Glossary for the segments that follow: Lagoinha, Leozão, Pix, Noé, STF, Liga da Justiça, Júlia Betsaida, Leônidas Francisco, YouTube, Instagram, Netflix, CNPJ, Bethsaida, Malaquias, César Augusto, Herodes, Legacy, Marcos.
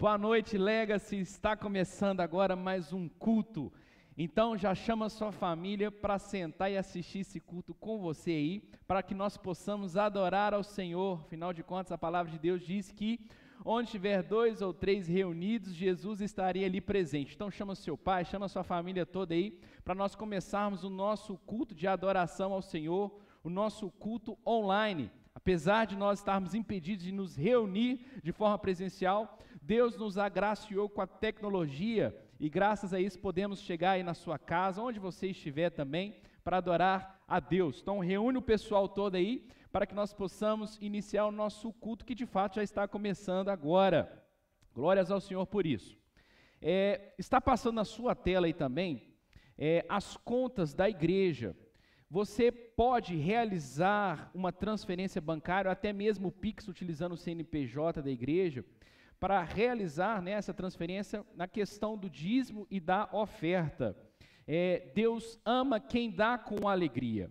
Boa noite, Legacy, está começando agora mais um culto, então já chama sua família para sentar e assistir esse culto com você aí, para que nós possamos adorar ao Senhor. Afinal de contas, a palavra de Deus diz que onde tiver 2 ou 3 reunidos, Jesus estaria ali presente. Então chama seu pai, chama sua família toda aí, para nós começarmos o nosso culto de adoração ao Senhor, o nosso culto online. Apesar de nós estarmos impedidos de nos reunir de forma presencial, Deus nos agraciou com a tecnologia e graças a isso podemos chegar aí na sua casa, onde você estiver também, para adorar a Deus. Então reúne o pessoal todo aí, para que nós possamos iniciar o nosso culto, que de fato já está começando agora. Glórias ao Senhor por isso. Está passando na sua tela aí também, as contas da igreja. Você pode realizar uma transferência bancária, até mesmo o Pix, utilizando o CNPJ da igreja, para realizar, né, essa transferência na questão do dízimo e da oferta. Deus ama quem dá com alegria.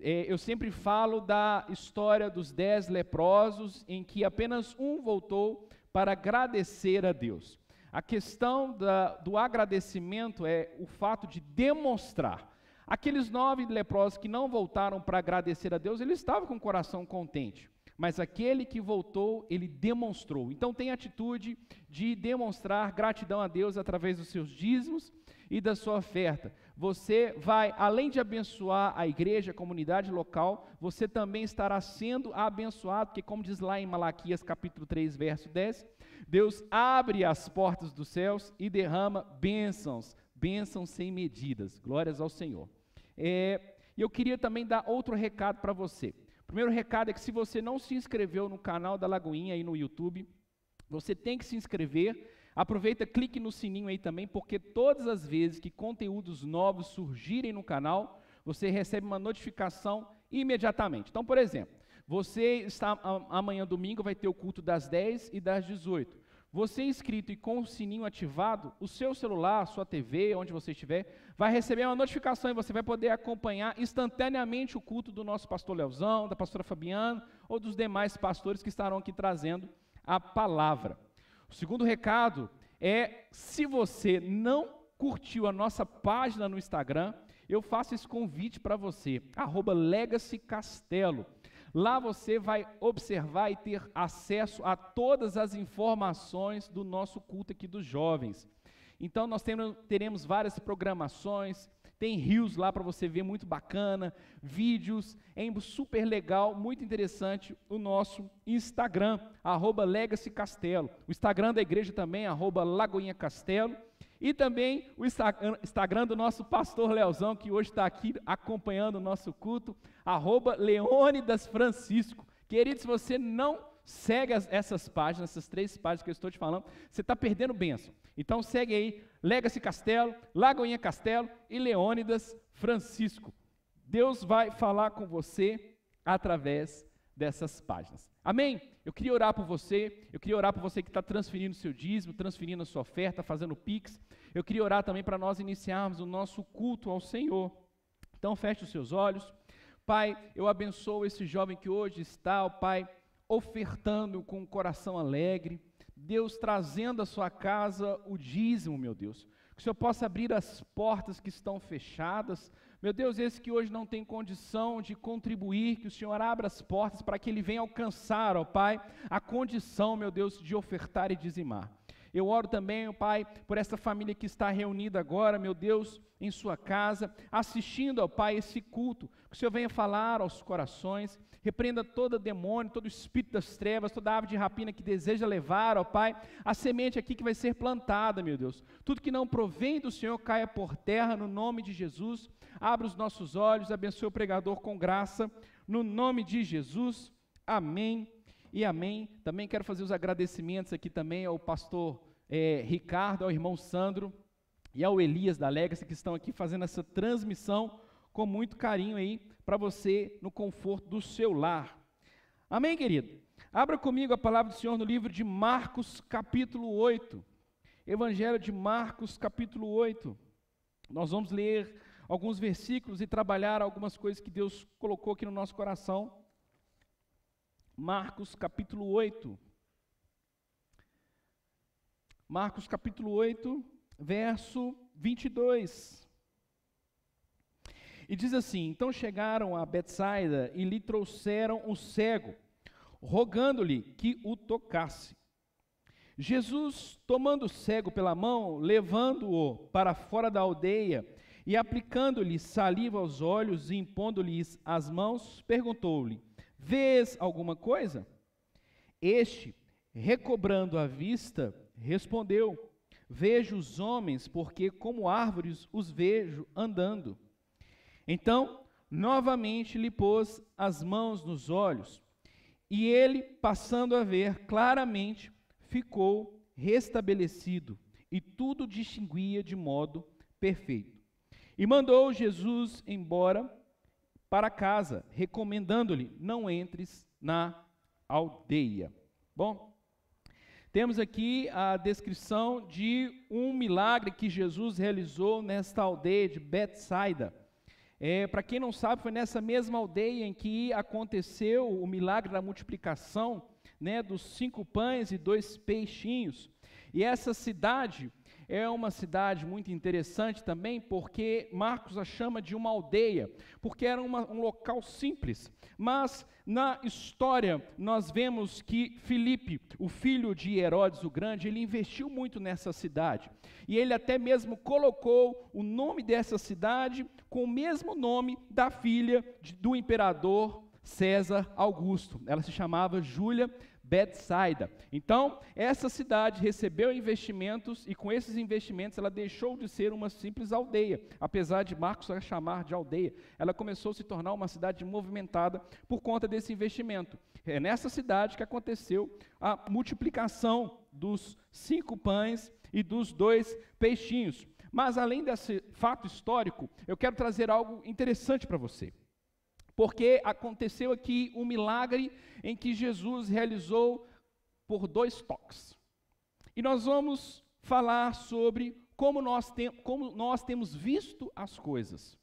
Eu sempre falo da história dos 10 leprosos, em que apenas um voltou para agradecer a Deus. A questão do agradecimento é o fato de demonstrar. Aqueles 9 leprosos que não voltaram para agradecer a Deus, eles estavam com o coração contente, mas aquele que voltou, ele demonstrou. Então tem a atitude de demonstrar gratidão a Deus através dos seus dízimos e da sua oferta. Você vai, além de abençoar a igreja, a comunidade local, você também estará sendo abençoado, porque como diz lá em Malaquias capítulo 3, verso 10, Deus abre as portas dos céus e derrama bênçãos, bênçãos sem medidas. Glórias ao Senhor. E eu queria também dar outro recado para você. O primeiro recado é que se você não se inscreveu no canal da Lagoinha aí no YouTube, você tem que se inscrever. Aproveita, clique no sininho aí também, porque todas as vezes que conteúdos novos surgirem no canal, você recebe uma notificação imediatamente. Então, por exemplo, você está amanhã domingo, vai ter o culto das 10 e das 18. Você inscrito e com o sininho ativado, o seu celular, a sua TV, onde você estiver, vai receber uma notificação e você vai poder acompanhar instantaneamente o culto do nosso pastor Leozão, da pastora Fabiana ou dos demais pastores que estarão aqui trazendo a palavra. O segundo recado é, se você não curtiu a nossa página no Instagram, eu faço esse convite para você, @legacycastelo. Lá você vai observar e ter acesso a todas as informações do nosso culto aqui dos jovens. Então nós teremos várias programações, tem reels lá para você ver, muito bacana, vídeos, é super legal, muito interessante o nosso Instagram, @legacycastelo. O Instagram da igreja também, @lagoinhacastelo. E também o Instagram do nosso pastor Leozão, que hoje está aqui acompanhando o nosso culto, @Leônidas Francisco. Querido, se você não segue essas páginas, essas 3 páginas que eu estou te falando, você está perdendo bênção. Então segue aí, Legacy Castelo, Lagoinha Castelo e Leônidas Francisco. Deus vai falar com você através dessas páginas. Amém? Eu queria orar por você que está transferindo o seu dízimo, transferindo a sua oferta, fazendo pix. Eu queria orar também para nós iniciarmos o nosso culto ao Senhor. Então feche os seus olhos. Pai, eu abençoo esse jovem que hoje está, ó Pai, ofertando com um coração alegre. Deus, trazendo à sua casa o dízimo, meu Deus. Que o Senhor possa abrir as portas que estão fechadas. Meu Deus, esse que hoje não tem condição de contribuir, que o Senhor abra as portas para que ele venha alcançar, ó Pai, a condição, meu Deus, de ofertar e dizimar. Eu oro também, ó Pai, por essa família que está reunida agora, meu Deus, em sua casa, assistindo, ó Pai, esse culto. Que o Senhor venha falar aos corações, repreenda todo demônio, todo espírito das trevas, toda ave de rapina que deseja levar, ó Pai, a semente aqui que vai ser plantada, meu Deus. Tudo que não provém do Senhor caia por terra, no nome de Jesus. Abra os nossos olhos, abençoe o pregador com graça, no nome de Jesus. Amém. E amém. Também quero fazer os agradecimentos aqui também ao pastor Ricardo, ao irmão Sandro e ao Elias da Legacy, que estão aqui fazendo essa transmissão com muito carinho aí para você no conforto do seu lar. Amém, querido? Abra comigo a palavra do Senhor no livro de Marcos, capítulo 8. Evangelho de Marcos, capítulo 8. Nós vamos ler alguns versículos e trabalhar algumas coisas que Deus colocou aqui no nosso coração. Marcos capítulo 8, Marcos capítulo 8, verso 22. E diz assim: então chegaram a Bethsaida e lhe trouxeram o cego, rogando-lhe que o tocasse. Jesus, tomando o cego pela mão, levando-o para fora da aldeia e aplicando-lhe saliva aos olhos e impondo-lhe as mãos, perguntou-lhe: vês alguma coisa? Este, recobrando a vista, respondeu: vejo os homens, porque como árvores os vejo andando. Então, novamente lhe pôs as mãos nos olhos, e ele, passando a ver claramente, ficou restabelecido, e tudo distinguia de modo perfeito. E mandou Jesus embora para casa, recomendando-lhe: não entres na aldeia. Bom, temos aqui a descrição de um milagre que Jesus realizou nesta aldeia de Bethsaida. Para quem não sabe, foi nessa mesma aldeia em que aconteceu o milagre da multiplicação, né, dos 5 pães e 2 peixinhos. E essa cidade é uma cidade muito interessante também, porque Marcos a chama de uma aldeia, porque era um local simples. Mas na história nós vemos que Filipe, o filho de Herodes o Grande, ele investiu muito nessa cidade. E ele até mesmo colocou o nome dessa cidade com o mesmo nome da filha do imperador César Augusto. Ela se chamava Júlia Betsaida. Então, essa cidade recebeu investimentos e com esses investimentos ela deixou de ser uma simples aldeia, apesar de Marcos a chamar de aldeia. Ela começou a se tornar uma cidade movimentada por conta desse investimento. É nessa cidade que aconteceu a multiplicação dos 5 pães e dos 2 peixinhos. Mas, além desse fato histórico, eu quero trazer algo interessante para você. Porque aconteceu aqui um milagre em que Jesus realizou por 2 toques. E nós vamos falar sobre como nós temos visto as coisas.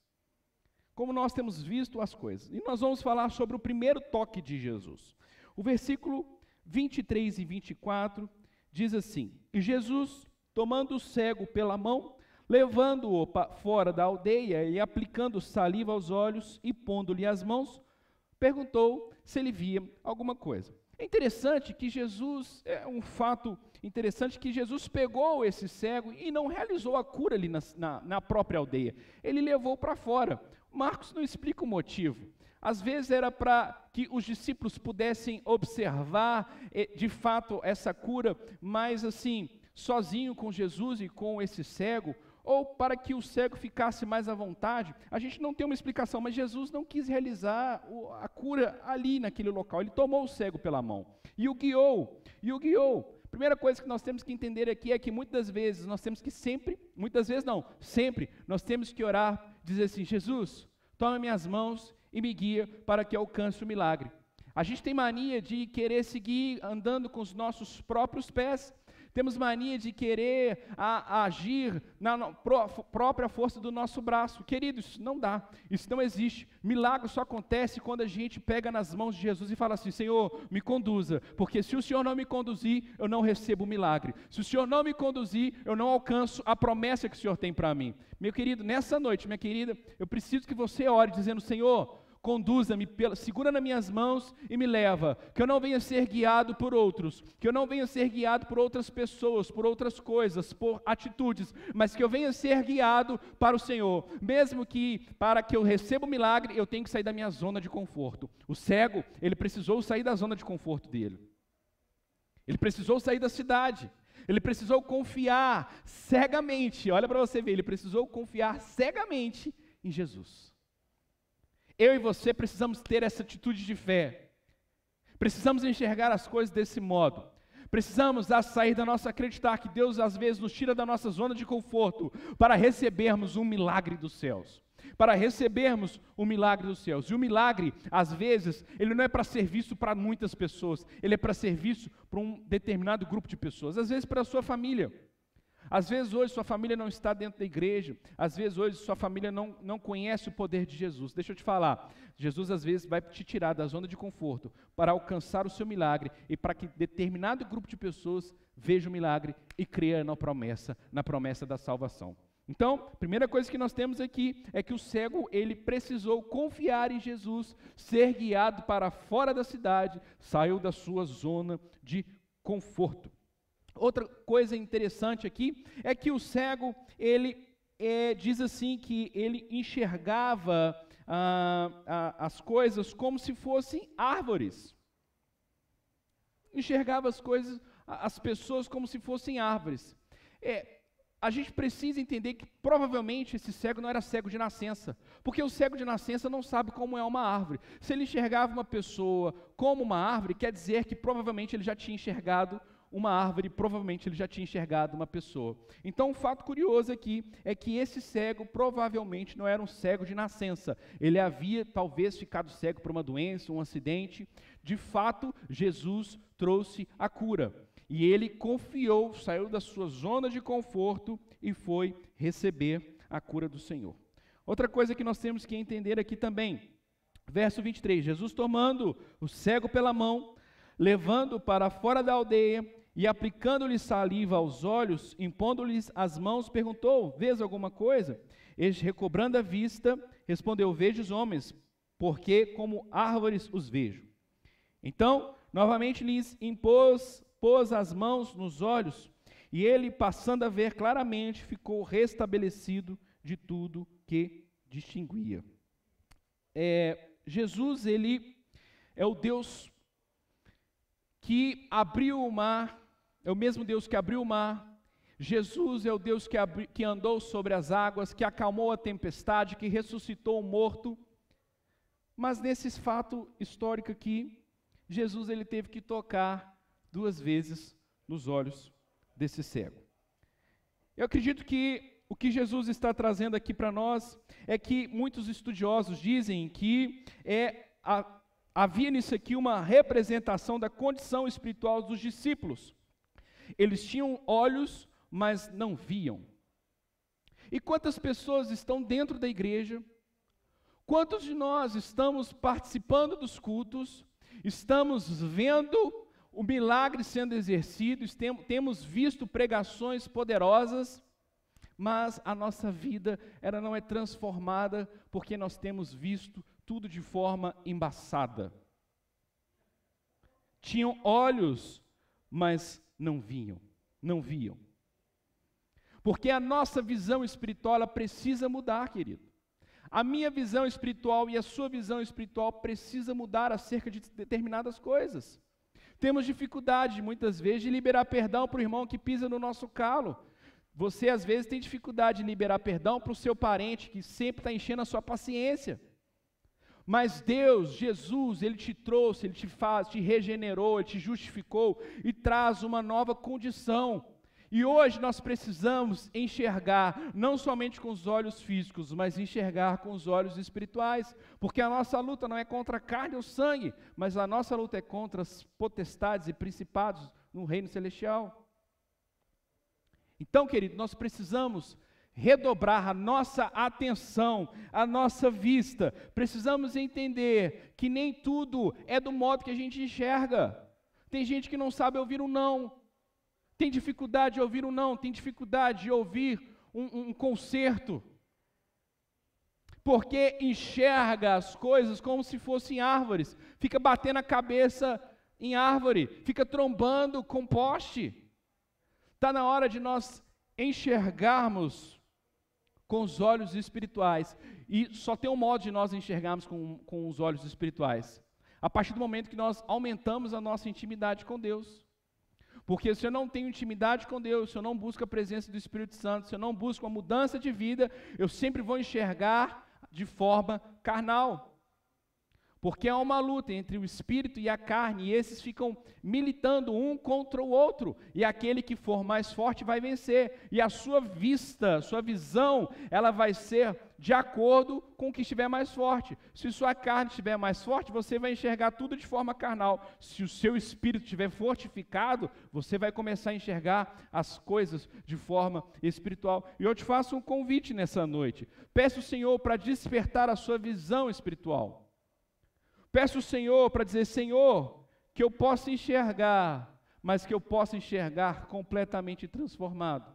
Como nós temos visto as coisas. E nós vamos falar sobre o primeiro toque de Jesus. O versículo 23 e 24 diz assim: e Jesus, tomando o cego pela mão, levando-o fora da aldeia e aplicando saliva aos olhos e pondo-lhe as mãos, perguntou se ele via alguma coisa. É interessante que Jesus, é um fato interessante que Jesus pegou esse cego e não realizou a cura ali na própria aldeia. Ele levou para fora. Marcos não explica o motivo. Às vezes era para que os discípulos pudessem observar, de fato, essa cura, mas assim, sozinho com Jesus e com esse cego, ou para que o cego ficasse mais à vontade. A gente não tem uma explicação, mas Jesus não quis realizar a cura ali naquele local. Ele tomou o cego pela mão e o guiou, Primeira coisa que nós temos que entender aqui é que sempre nós temos que orar, dizer assim: Jesus, toma minhas mãos e me guia para que eu alcance o milagre. A gente tem mania de querer seguir andando com os nossos próprios pés. Temos mania de querer agir na própria força do nosso braço. Queridos, isso não dá, isso não existe. Milagre só acontece quando a gente pega nas mãos de Jesus e fala assim: Senhor, me conduza, porque se o Senhor não me conduzir, eu não recebo o milagre. Se o Senhor não me conduzir, eu não alcanço a promessa que o Senhor tem para mim. Meu querido, nessa noite, minha querida, eu preciso que você ore dizendo: Senhor, conduza-me, segura nas minhas mãos e me leva, que eu não venha ser guiado por outros, que eu não venha ser guiado por outras pessoas, por outras coisas, por atitudes, mas que eu venha ser guiado para o Senhor. Mesmo que, para que eu receba o milagre, eu tenho que sair da minha zona de conforto. O cego, ele precisou sair da zona de conforto dele, ele precisou sair da cidade. Ele precisou confiar cegamente, olha para você ver, ele precisou confiar cegamente em Jesus. Eu e você precisamos ter essa atitude de fé, precisamos enxergar as coisas desse modo, precisamos sair da nossa, acreditar que Deus às vezes nos tira da nossa zona de conforto para recebermos um milagre dos céus, para recebermos o milagre dos céus. E o milagre, às vezes, ele não é para ser visto para muitas pessoas, ele é para ser visto para um determinado grupo de pessoas, às vezes para a sua família. Às vezes hoje sua família não está dentro da igreja, às vezes hoje sua família não conhece o poder de Jesus. Deixa eu te falar, Jesus às vezes vai te tirar da zona de conforto para alcançar o seu milagre e para que determinado grupo de pessoas veja o milagre e creia na promessa da salvação. Então, a primeira coisa que nós temos aqui é que o cego, ele precisou confiar em Jesus, ser guiado para fora da cidade, saiu da sua zona de conforto. Outra coisa interessante aqui é que o cego, ele diz assim que ele enxergava as coisas como se fossem árvores. Enxergava as coisas, as pessoas como se fossem árvores. A gente precisa entender que provavelmente esse cego não era cego de nascença, porque o cego de nascença não sabe como é uma árvore. Se ele enxergava uma pessoa como uma árvore, quer dizer que provavelmente ele já tinha enxergado uma árvore, provavelmente ele já tinha enxergado uma pessoa. Então, um fato curioso aqui é que esse cego provavelmente não era um cego de nascença. Ele havia talvez ficado cego por uma doença, um acidente. De fato, Jesus trouxe a cura. E ele confiou, saiu da sua zona de conforto e foi receber a cura do Senhor. Outra coisa que nós temos que entender aqui também, verso 23, Jesus tomando o cego pela mão, levando-o para fora da aldeia e aplicando-lhe saliva aos olhos, impondo-lhes as mãos, perguntou, vês alguma coisa? Este, recobrando a vista, respondeu, vejo os homens, porque como árvores os vejo. Então, novamente lhes pôs as mãos nos olhos, e ele, passando a ver claramente, ficou restabelecido de tudo que distinguia. Jesus, ele é o Deus que abriu o mar, é o mesmo Deus que abriu o mar. Jesus é o Deus que andou sobre as águas, que acalmou a tempestade, que ressuscitou o morto. Mas nesse fato histórico aqui, Jesus, ele teve que tocar duas vezes nos olhos desse cego. Eu acredito que o que Jesus está trazendo aqui para nós é que muitos estudiosos dizem que havia nisso aqui uma representação da condição espiritual dos discípulos. Eles tinham olhos, mas não viam. E quantas pessoas estão dentro da igreja? Quantos de nós estamos participando dos cultos? Estamos vendo o milagre sendo exercido, temos visto pregações poderosas, mas a nossa vida ela não é transformada porque nós temos visto tudo de forma embaçada. Tinham olhos, mas não viam. Porque a nossa visão espiritual ela precisa mudar, querido. A minha visão espiritual e a sua visão espiritual precisa mudar acerca de determinadas coisas. Temos dificuldade, muitas vezes, de liberar perdão para o irmão que pisa no nosso calo. Você, às vezes, tem dificuldade de liberar perdão para o seu parente, que sempre está enchendo a sua paciência. Mas Deus, Jesus, Ele te trouxe, Ele te regenerou, Ele te justificou e traz uma nova condição. E hoje nós precisamos enxergar, não somente com os olhos físicos, mas enxergar com os olhos espirituais, porque a nossa luta não é contra a carne ou sangue, mas a nossa luta é contra as potestades e principados no reino celestial. Então, querido, nós precisamos redobrar a nossa atenção, a nossa vista. Precisamos entender que nem tudo é do modo que a gente enxerga. Tem gente que não sabe ouvir um não. Tem dificuldade de ouvir um não, tem dificuldade de ouvir um concerto, porque enxerga as coisas como se fossem árvores, fica batendo a cabeça em árvore, fica trombando com poste. Está na hora de nós enxergarmos com os olhos espirituais, e só tem um modo de nós enxergarmos com os olhos espirituais, a partir do momento que nós aumentamos a nossa intimidade com Deus. Porque se eu não tenho intimidade com Deus, se eu não busco a presença do Espírito Santo, se eu não busco a mudança de vida, eu sempre vou enxergar de forma carnal. Porque há uma luta entre o espírito e a carne, e esses ficam militando um contra o outro, e aquele que for mais forte vai vencer, e a sua vista, sua visão, ela vai ser de acordo com o que estiver mais forte. Se sua carne estiver mais forte, você vai enxergar tudo de forma carnal. Se o seu espírito estiver fortificado, você vai começar a enxergar as coisas de forma espiritual. E eu te faço um convite nessa noite. Peça ao Senhor para despertar a sua visão espiritual. Peço ao Senhor para dizer, Senhor, que eu possa enxergar, mas que eu possa enxergar completamente transformado.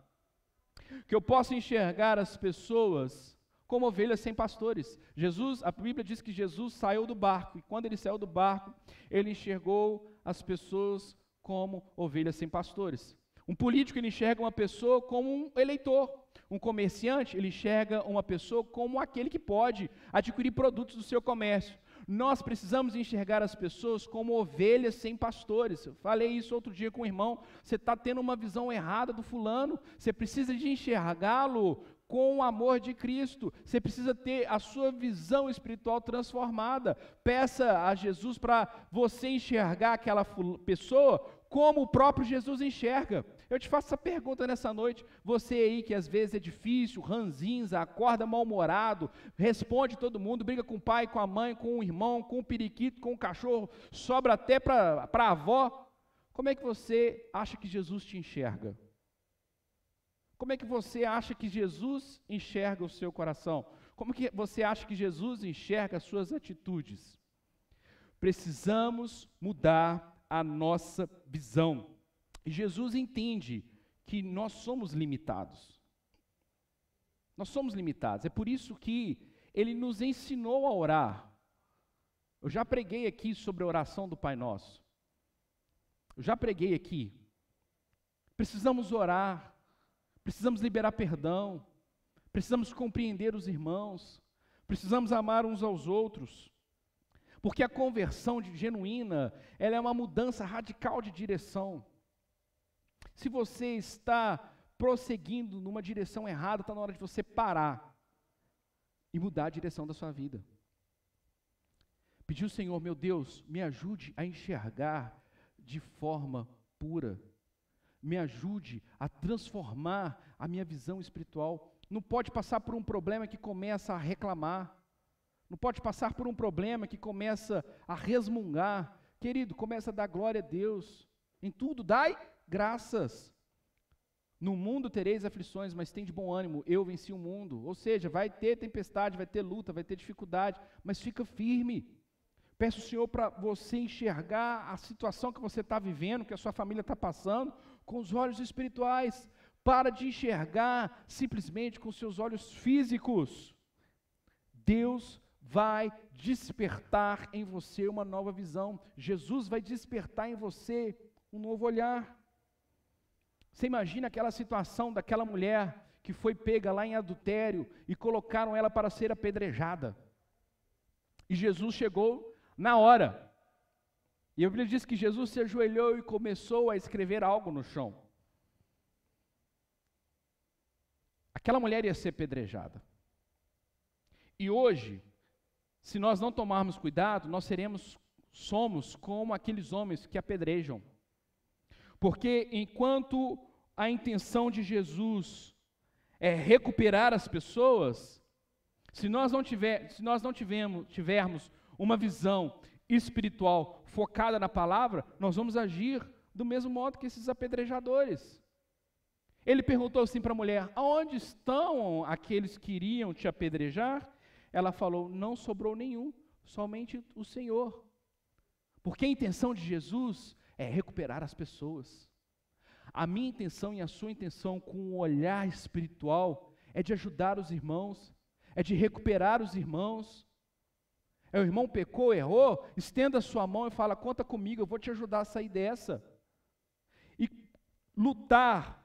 Que eu possa enxergar as pessoas como ovelhas sem pastores. Jesus, a Bíblia diz que Jesus saiu do barco, e quando ele saiu do barco, ele enxergou as pessoas como ovelhas sem pastores. Um político, ele enxerga uma pessoa como um eleitor. Um comerciante, ele enxerga uma pessoa como aquele que pode adquirir produtos do seu comércio. Nós precisamos enxergar as pessoas como ovelhas sem pastores. Eu falei isso outro dia com um irmão. Você está tendo uma visão errada do fulano. Você precisa de enxergá-lo com o amor de Cristo. Você precisa ter a sua visão espiritual transformada. Peça a Jesus para você enxergar aquela pessoa como o próprio Jesus enxerga. Eu te faço essa pergunta nessa noite. Você aí que às vezes é difícil, ranzinza, acorda mal-humorado, responde todo mundo, briga com o pai, com a mãe, com o irmão, com o periquito, com o cachorro, sobra até para a avó. Como é que você acha que Jesus te enxerga? Como é que você acha que Jesus enxerga o seu coração? Como que você acha que Jesus enxerga as suas atitudes? Precisamos mudar a nossa visão. Jesus entende que nós somos limitados. Nós somos limitados. É por isso que ele nos ensinou a orar. Eu já preguei aqui sobre a oração do Pai Nosso. Eu já preguei aqui. Precisamos orar. Precisamos liberar perdão. Precisamos compreender os irmãos. Precisamos amar uns aos outros. Porque a conversão genuína, ela é uma mudança radical de direção. Se você está prosseguindo numa direção errada, está na hora de você parar e mudar a direção da sua vida. Pedir ao Senhor, meu Deus, me ajude a enxergar de forma pura. Me ajude a transformar a minha visão espiritual. Não pode passar por um problema que começa a reclamar. Não pode passar por um problema que começa a resmungar. Querido, começa a dar glória a Deus. Em tudo, dai graças. No mundo tereis aflições, mas tende bom ânimo, eu venci o mundo. Ou seja, vai ter tempestade, vai ter luta, vai ter dificuldade, mas fica firme. Peço ao Senhor para você enxergar a situação que você está vivendo, que a sua família está passando, com os olhos espirituais. Para de enxergar simplesmente com seus olhos físicos. Deus vai despertar em você uma nova visão. Jesus vai despertar em você um novo olhar. Você imagina aquela situação daquela mulher que foi pega lá em adultério e colocaram ela para ser apedrejada. E Jesus chegou na hora. E a Bíblia diz que Jesus se ajoelhou e começou a escrever algo no chão. Aquela mulher ia ser apedrejada. E hoje, se nós não tomarmos cuidado, nós somos como aqueles homens que apedrejam. Porque enquanto a intenção de Jesus é recuperar as pessoas, se nós não tivermos uma visão espiritual focada na palavra, nós vamos agir do mesmo modo que esses apedrejadores. Ele perguntou assim para a mulher, aonde estão aqueles que iriam te apedrejar? Ela falou, não sobrou nenhum, somente o Senhor. Porque a intenção de Jesus é recuperar as pessoas. A minha intenção e a sua intenção com o olhar espiritual é de ajudar os irmãos, é de recuperar os irmãos. É, o irmão pecou, errou, estenda a sua mão e fala, conta comigo, eu vou te ajudar a sair dessa. E lutar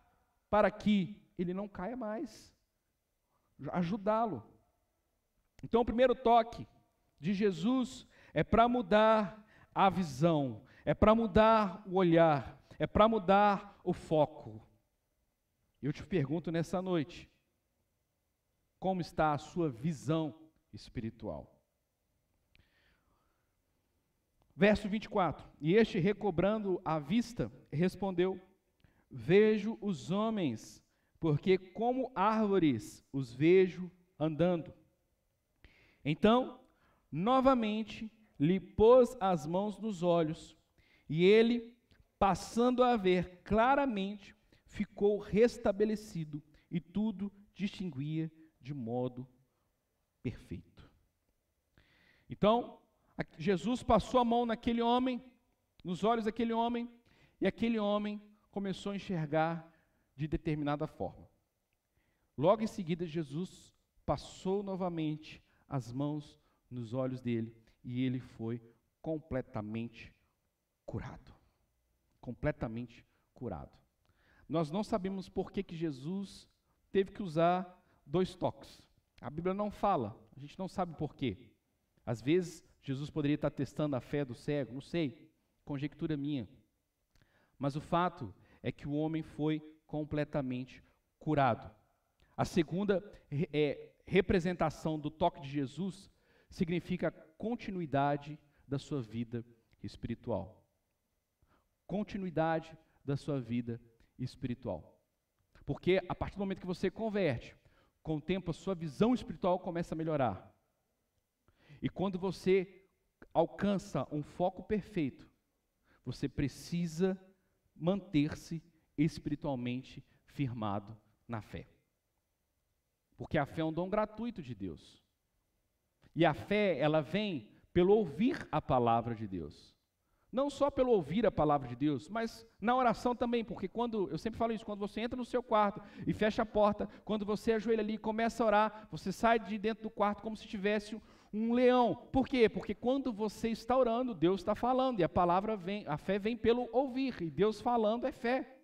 para que ele não caia mais. Ajudá-lo. Então o primeiro toque de Jesus é para mudar a visão. É para mudar o olhar, é para mudar o foco. Eu te pergunto nessa noite, como está a sua visão espiritual? Verso 24, e este, recobrando a vista, respondeu: vejo os homens, porque como árvores os vejo andando. Então, novamente, lhe pôs as mãos nos olhos, e ele, passando a ver claramente, ficou restabelecido, e tudo distinguia de modo perfeito. Então, Jesus passou a mão naquele homem, nos olhos daquele homem, e aquele homem começou a enxergar de determinada forma. Logo em seguida, Jesus passou novamente as mãos nos olhos dele, e ele foi completamente curado. Completamente curado. Nós não sabemos por que Jesus teve que usar 2 toques. A Bíblia não fala, a gente não sabe por quê. Às vezes, Jesus poderia estar testando a fé do cego, não sei, conjectura minha. Mas o fato é que o homem foi completamente curado. A segunda representação do toque de Jesus significa a continuidade da sua vida espiritual. Continuidade da sua vida espiritual. Porque a partir do momento que você converte, com o tempo a sua visão espiritual começa a melhorar. E quando você alcança um foco perfeito, você precisa manter-se espiritualmente firmado na fé. Porque a fé é um dom gratuito de Deus. E a fé, ela vem pelo ouvir a palavra de Deus. Não só pelo ouvir a palavra de Deus, mas na oração também, porque quando, eu sempre falo isso, quando você entra no seu quarto e fecha a porta, quando você ajoelha ali e começa a orar, você sai de dentro do quarto como se tivesse um leão. Por quê? Porque quando você está orando, Deus está falando, e a palavra vem, a fé vem pelo ouvir, e Deus falando é fé.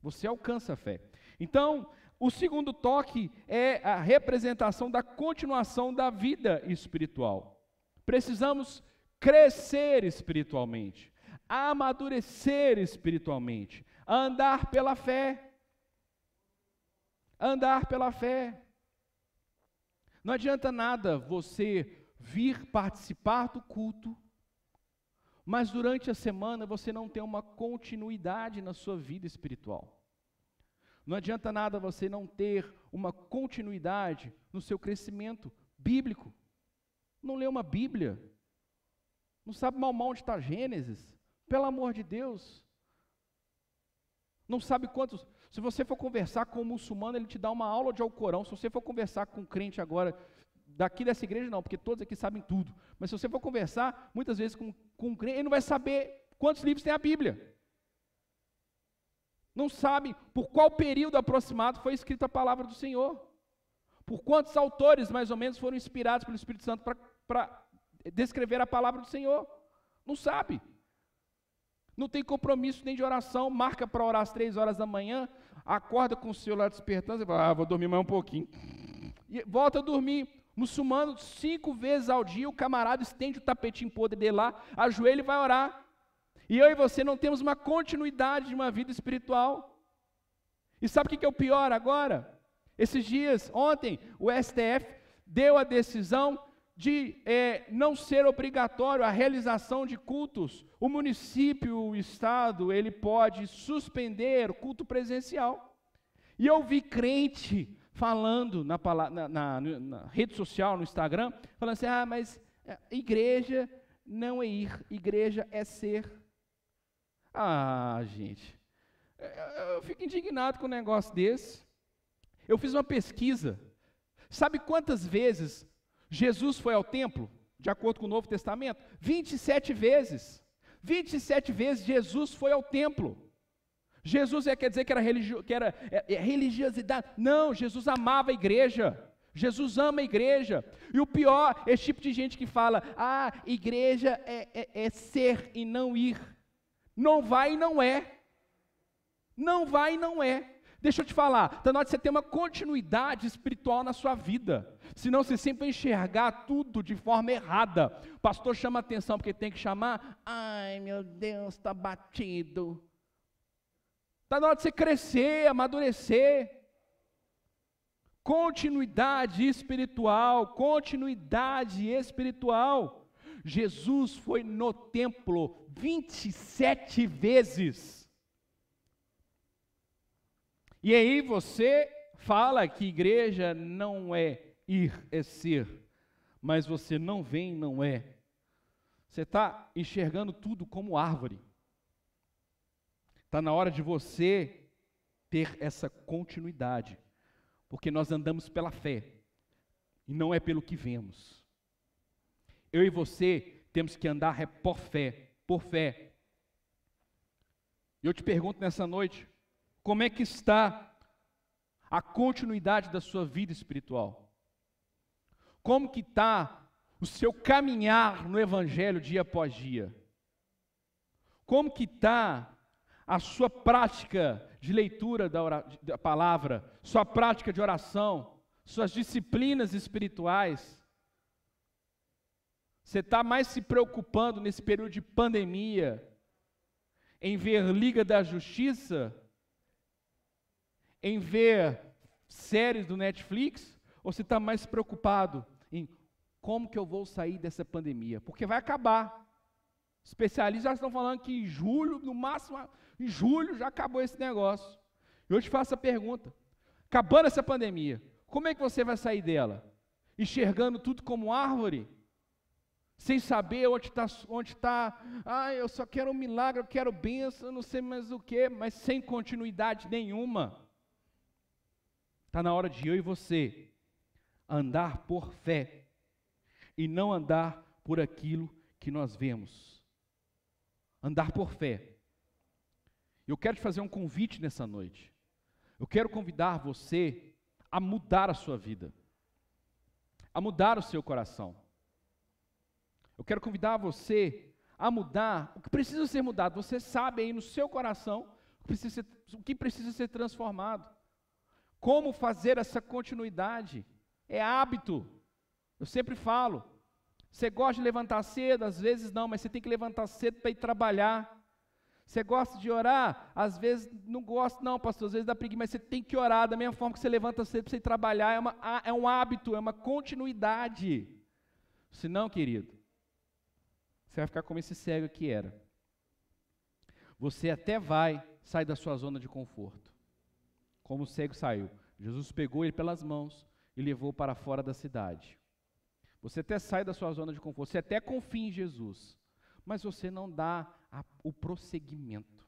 Você alcança a fé. Então, o segundo toque é a representação da continuação da vida espiritual. Precisamos crescer espiritualmente, amadurecer espiritualmente, andar pela fé. Andar pela fé. Não adianta nada você vir participar do culto, mas durante a semana você não tem uma continuidade na sua vida espiritual. Não adianta nada você não ter uma continuidade no seu crescimento bíblico. Não lê uma Bíblia, não sabe mal onde está Gênesis, pelo amor de Deus. Não sabe quantos... Se você for conversar com um muçulmano, ele te dá uma aula de Alcorão. Se você for conversar com um crente agora, daqui dessa igreja não, porque todos aqui sabem tudo. Mas se você for conversar, muitas vezes com um crente, ele não vai saber quantos livros tem a Bíblia. Não sabe por qual período aproximado foi escrita a palavra do Senhor. Por quantos autores, mais ou menos, foram inspirados pelo Espírito Santo para descrever a palavra do Senhor. Não sabe. Não tem compromisso nem de oração, marca para orar às 3 horas da manhã, acorda com o celular despertando, você fala: ah, vou dormir mais um pouquinho. E volta a dormir. Muçulmano, 5 vezes ao dia, o camarada estende o tapetinho podre dele lá, ajoelha e vai orar. E eu e você não temos uma continuidade de uma vida espiritual. E sabe o que é o pior agora? Esses dias, ontem, o STF deu a decisão de não ser obrigatório a realização de cultos. O município, o estado, ele pode suspender o culto presencial. E eu vi crente falando na rede social, no Instagram, falando assim: ah, mas igreja não é ir, igreja é ser. Ah, gente, eu fico indignado com um negócio desse. Eu fiz uma pesquisa. Sabe quantas vezes Jesus foi ao templo, de acordo com o Novo Testamento? 27 vezes. 27 vezes Jesus foi ao templo. Jesus quer dizer que era, religiosidade. Não, Jesus amava a igreja. Jesus ama a igreja. E o pior, esse tipo de gente que fala: ah, igreja é ser e não ir. Não vai e não é. Não vai e não é. Deixa eu te falar, está na hora de você ter uma continuidade espiritual na sua vida, senão você sempre vai enxergar tudo de forma errada. Pastor chama atenção porque tem que chamar. Ai, meu Deus, está batido. Está na hora de você crescer, amadurecer. Continuidade espiritual, continuidade espiritual. Jesus foi no templo 27 vezes. E aí você fala que igreja não é ir, é ser. Mas você não vem, não é. Você está enxergando tudo como árvore. Está na hora de você ter essa continuidade. Porque nós andamos pela fé. E não é pelo que vemos. Eu e você temos que andar por fé, por fé. E eu te pergunto nessa noite, como é que está a continuidade da sua vida espiritual? Como que está o seu caminhar no Evangelho dia após dia? Como que está a sua prática de leitura da palavra, sua prática de oração? Suas disciplinas espirituais? Você está mais se preocupando nesse período de pandemia em ver Liga da Justiça, em ver séries do Netflix, ou você está mais preocupado em como que eu vou sair dessa pandemia? Porque vai acabar. Especialistas já estão falando que em julho, no máximo em julho, já acabou esse negócio. E eu te faço a pergunta, acabando essa pandemia, como é que você vai sair dela? Enxergando tudo como árvore? Sem saber onde está, eu só quero um milagre, eu quero bênção, não sei mais o quê, mas sem continuidade nenhuma. Está na hora de eu e você andar por fé e não andar por aquilo que nós vemos. Andar por fé. Eu quero te fazer um convite nessa noite. Eu quero convidar você a mudar a sua vida, a mudar o seu coração. Eu quero convidar você a mudar o que precisa ser mudado. Você sabe aí no seu coração o que precisa ser transformado. Como fazer essa continuidade? É hábito. Eu sempre falo, você gosta de levantar cedo? Às vezes não, mas você tem que levantar cedo para ir trabalhar. Você gosta de orar? Às vezes não gosta, não, pastor, às vezes dá preguiça, mas você tem que orar, da mesma forma que você levanta cedo para você ir trabalhar, é um hábito, é uma continuidade. Senão, querido, você vai ficar como esse cego que era. Você até vai sair da sua zona de conforto, como o cego saiu. Jesus pegou ele pelas mãos e levou para fora da cidade. Você até sai da sua zona de conforto, você até confia em Jesus, mas você não dá o prosseguimento,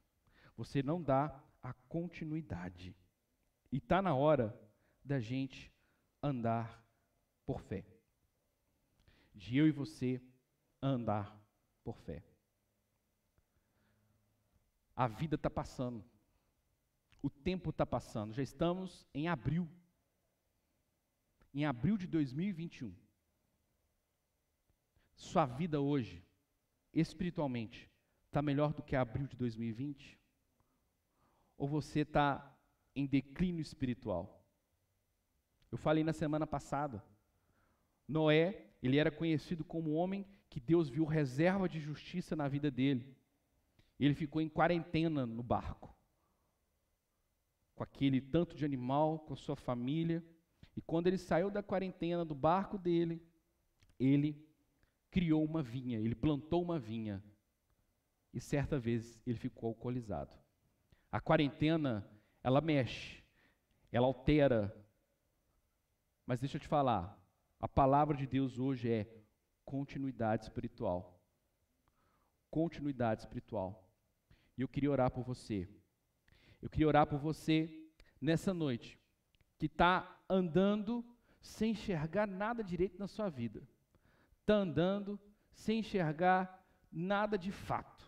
você não dá a continuidade. E está na hora da gente andar por fé, de eu e você andar por fé. A vida está passando, o tempo está passando, já estamos em abril de 2021. Sua vida hoje, espiritualmente, está melhor do que abril de 2020? Ou você está em declínio espiritual? Eu falei na semana passada, Noé, ele era conhecido como um homem que Deus viu reserva de justiça na vida dele. Ele ficou em quarentena no barco, com aquele tanto de animal, com a sua família, e quando ele saiu da quarentena do barco dele, ele criou uma vinha, ele plantou uma vinha. E certa vez ele ficou alcoolizado. A quarentena, ela mexe, ela altera. Mas deixa eu te falar, a palavra de Deus hoje é continuidade espiritual. Continuidade espiritual. E eu queria orar por você. Eu queria orar por você nessa noite, que está andando sem enxergar nada direito na sua vida. Está andando sem enxergar nada de fato.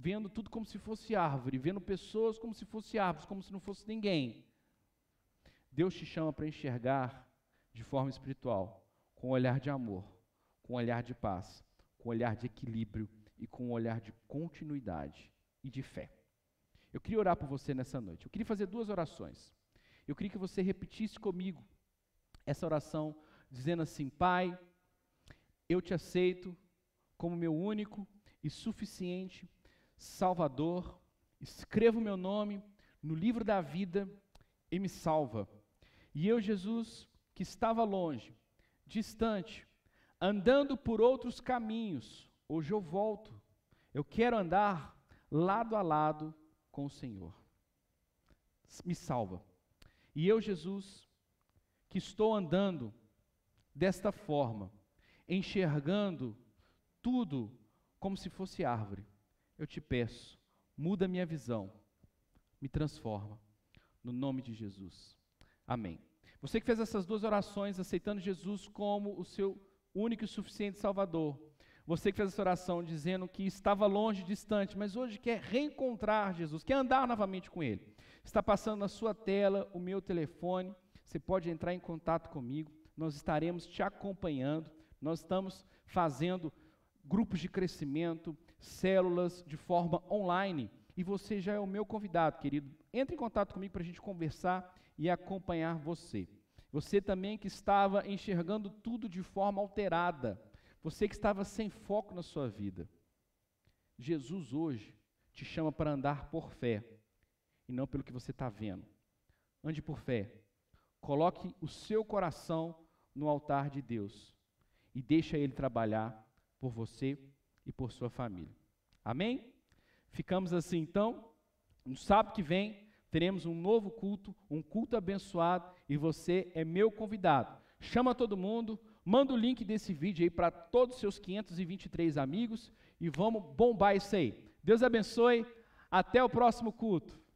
Vendo tudo como se fosse árvore, vendo pessoas como se fossem árvores, como se não fosse ninguém. Deus te chama para enxergar de forma espiritual, com um olhar de amor, com um olhar de paz, com um olhar de equilíbrio e com um olhar de continuidade e de fé. Eu queria orar por você nessa noite. Eu queria fazer duas orações. Eu queria que você repetisse comigo essa oração, dizendo assim: Pai, eu te aceito como meu único e suficiente Salvador, escreva o meu nome no livro da vida e me salva. E eu, Jesus, que estava longe, distante, andando por outros caminhos, hoje eu volto, eu quero andar lado a lado com o Senhor, me salva. E eu, Jesus, que estou andando desta forma, enxergando tudo como se fosse árvore, eu te peço, muda minha visão, me transforma, no nome de Jesus, amém. Você que fez essas duas orações, aceitando Jesus como o seu único e suficiente Salvador, você que fez essa oração dizendo que estava longe, distante, mas hoje quer reencontrar Jesus, quer andar novamente com Ele, está passando na sua tela o meu telefone, você pode entrar em contato comigo, nós estaremos te acompanhando, nós estamos fazendo grupos de crescimento, células de forma online, e você já é o meu convidado, querido, entre em contato comigo para a gente conversar e acompanhar você. Você também que estava enxergando tudo de forma alterada, você que estava sem foco na sua vida, Jesus hoje te chama para andar por fé, e não pelo que você está vendo. Ande por fé, coloque o seu coração no altar de Deus, e deixa Ele trabalhar por você e por sua família. Amém? Ficamos assim então, no sábado que vem, teremos um novo culto, um culto abençoado, e você é meu convidado. Chama todo mundo, manda o link desse vídeo aí para todos os seus 523 amigos, e vamos bombar isso aí. Deus abençoe, até o próximo culto.